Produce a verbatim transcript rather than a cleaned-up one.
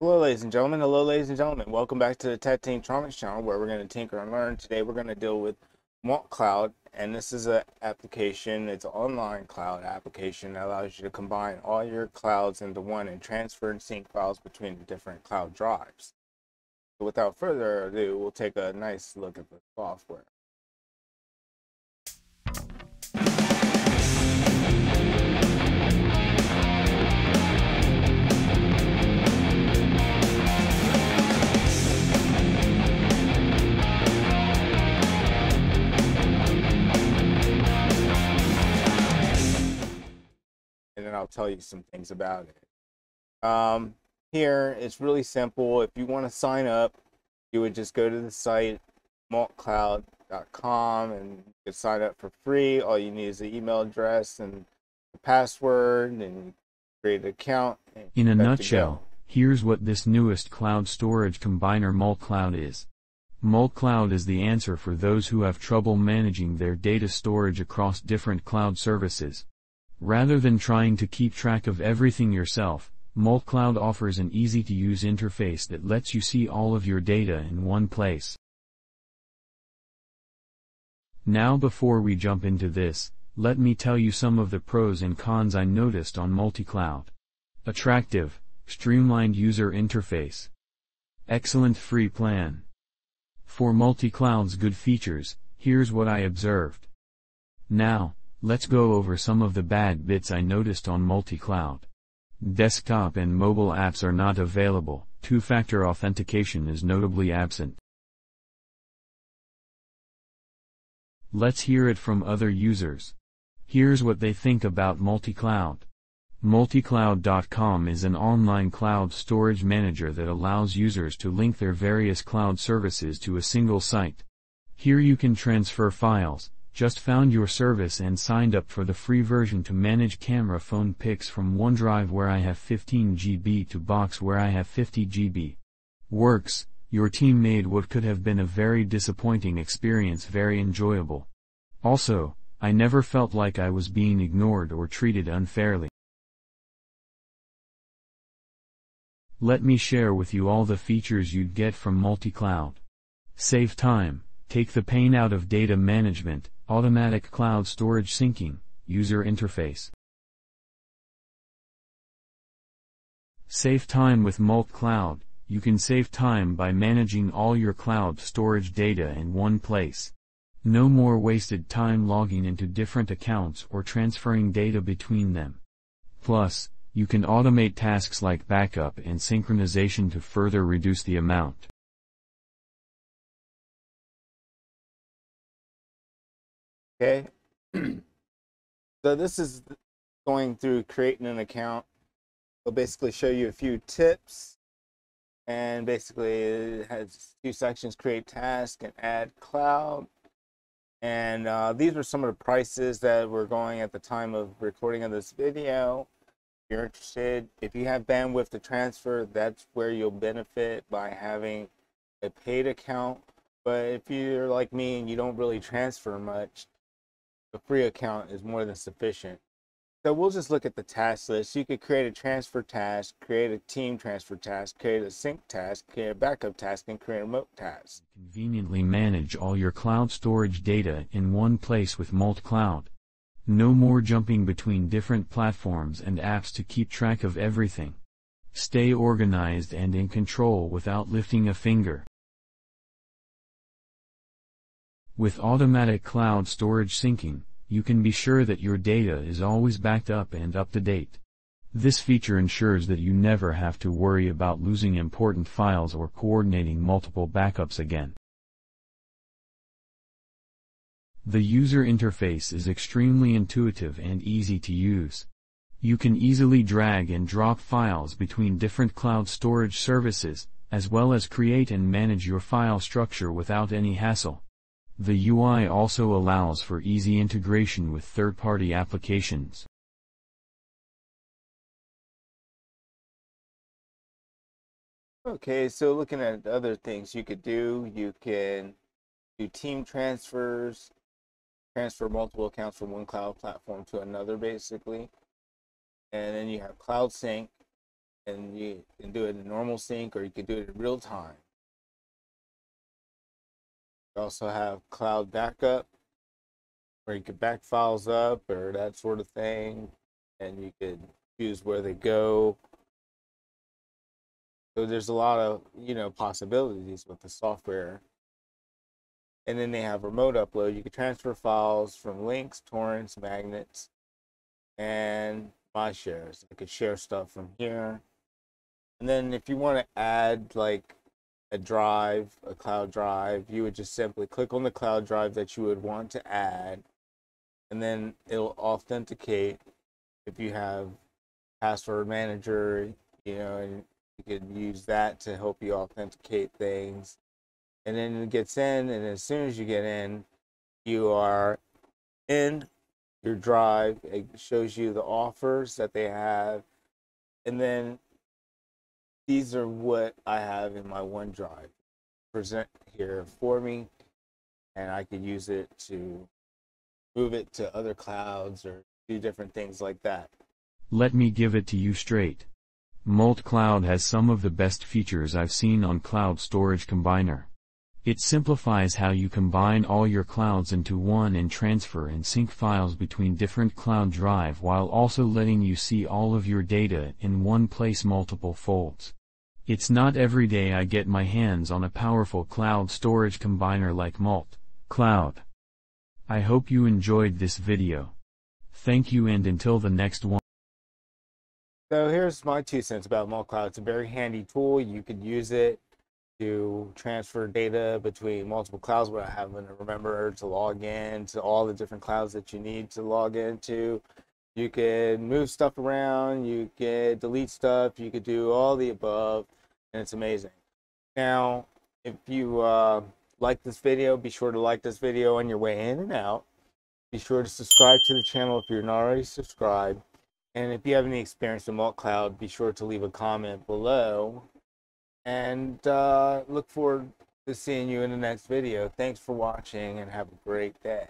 Hello ladies and gentlemen, hello ladies and gentlemen. Welcome back to the TechTinkTronics channel where we're going to tinker and learn. Today we're going to deal with MultCloud, and this is an application, it's an online cloud application that allows you to combine all your clouds into one and transfer and sync files between the different cloud drives. So without further ado, we'll take a nice look at the software. And I'll tell you some things about it. Um, here, it's really simple. If you want to sign up, you would just go to the site multcloud dot com and you can sign up for free. All you need is the email address and the password, and create an account. In a nutshell, here's what this newest cloud storage combiner MultCloud is. MultCloud is the answer for those who have trouble managing their data storage across different cloud services. Rather than trying to keep track of everything yourself, MultCloud offers an easy-to-use interface that lets you see all of your data in one place. Now before we jump into this, let me tell you some of the pros and cons I noticed on MultCloud. Attractive, streamlined user interface. Excellent free plan. For MultCloud's good features, here's what I observed. Now, let's go over some of the bad bits I noticed on MultCloud. Desktop and mobile apps are not available, two-factor authentication is notably absent. Let's hear it from other users. Here's what they think about MultCloud. MultCloud dot com is an online cloud storage manager that allows users to link their various cloud services to a single site. Here you can transfer files. Just found your service and signed up for the free version to manage camera phone pics from OneDrive where I have fifteen gigabytes to Box where I have fifty gigabytes. Works, your team made what could have been a very disappointing experience very enjoyable. Also, I never felt like I was being ignored or treated unfairly. Let me share with you all the features you'd get from MultCloud. Save time, take the pain out of data management, automatic cloud storage syncing, user interface. Save time with MultCloud, you can save time by managing all your cloud storage data in one place. No more wasted time logging into different accounts or transferring data between them. Plus, you can automate tasks like backup and synchronization to further reduce the amount. Okay, so this is going through creating an account. It'll basically show you a few tips, and basically it has two sections: create task and add cloud. And uh, these were some of the prices that were going at the time of recording of this video. If you're interested, if you have bandwidth to transfer, that's where you'll benefit by having a paid account. But if you're like me and you don't really transfer much, a free account is more than sufficient. So we'll just look at the task list. You could create a transfer task, create a team transfer task, create a sync task, create a backup task, and create a remote task. Conveniently manage all your cloud storage data in one place with MultCloud. No more jumping between different platforms and apps to keep track of everything. Stay organized and in control without lifting a finger. With automatic cloud storage syncing, you can be sure that your data is always backed up and up to date. This feature ensures that you never have to worry about losing important files or coordinating multiple backups again. The user interface is extremely intuitive and easy to use. You can easily drag and drop files between different cloud storage services, as well as create and manage your file structure without any hassle. The U I also allows for easy integration with third-party applications. Okay, so looking at other things you could do, you can do team transfers, transfer multiple accounts from one cloud platform to another basically, and then you have cloud sync, and you can do it in normal sync, or you can do it in real time. You also have cloud backup, where you can back files up or that sort of thing, and you could choose where they go. So there's a lot of, you know, possibilities with the software. And then they have remote upload. You can transfer files from links, torrents, magnets, and my shares. I could share stuff from here. And then if you want to add like a drive, a cloud drive, you would just simply click on the cloud drive that you would want to add. And then it'll authenticate if you have password manager, you know, and you can use that to help you authenticate things. And then it gets in, and as soon as you get in, you are in your drive. It shows you the offers that they have. And then these are what I have in my OneDrive present here for me. And I could use it to move it to other clouds or do different things like that. Let me give it to you straight. MultCloud has some of the best features I've seen on Cloud Storage Combiner. It simplifies how you combine all your clouds into one and transfer and sync files between different cloud drives, while also letting you see all of your data in one place, multiple folds. It's not every day I get my hands on a powerful cloud storage combiner like MultCloud. I hope you enjoyed this video. Thank you, and until the next one. So here's my two cents about MultCloud. It's a very handy tool. You could use it to transfer data between multiple clouds without having to remember to log in to all the different clouds that you need to log into. You can move stuff around, you can delete stuff, you could do all the above, and it's amazing. Now, if you uh, like this video, be sure to like this video on your way in and out. Be sure to subscribe to the channel if you're not already subscribed. And if you have any experience with MultCloud, be sure to leave a comment below. And uh, look forward to seeing you in the next video. Thanks for watching, and have a great day.